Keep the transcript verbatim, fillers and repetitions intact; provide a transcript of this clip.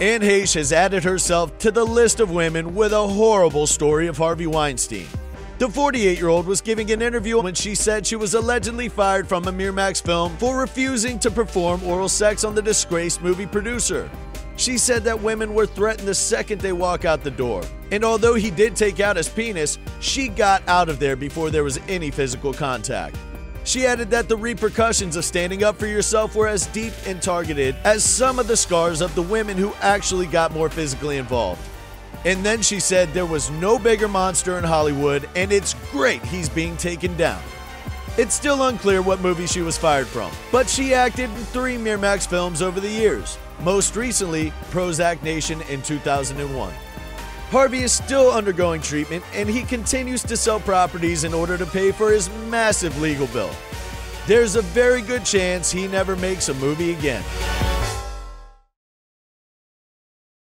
Anne Heche has added herself to the list of women with a horrible story of Harvey Weinstein. The forty-eight-year-old was giving an interview when she said she was allegedly fired from a Miramax film for refusing to perform oral sex on the disgraced movie producer. She said that women were threatened the second they walk out the door, and although he did take out his penis, she got out of there before there was any physical contact. She added that the repercussions of standing up for yourself were as deep and targeted as some of the scars of the women who actually got more physically involved. And then she said there was no bigger monster in Hollywood, and it's great he's being taken down. It's still unclear what movie she was fired from, but she acted in three Miramax films over the years, most recently Prozac Nation in two thousand one. Harvey is still undergoing treatment, and he continues to sell properties in order to pay for his massive legal bill. There's a very good chance he never makes a movie again.